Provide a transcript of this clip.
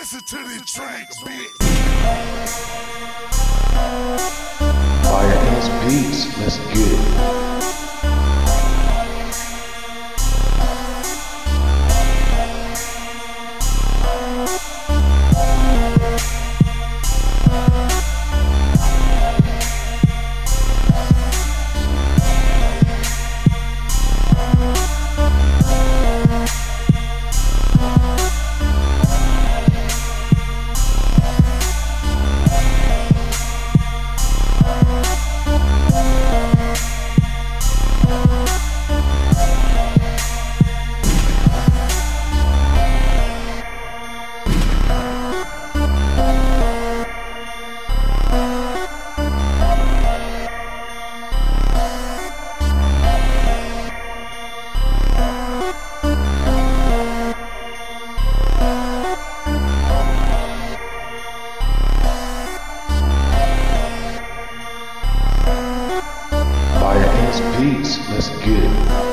Listen to this track, bitch. FireAntzBeatz, let's get it. FireAntzBeatz, let's get it.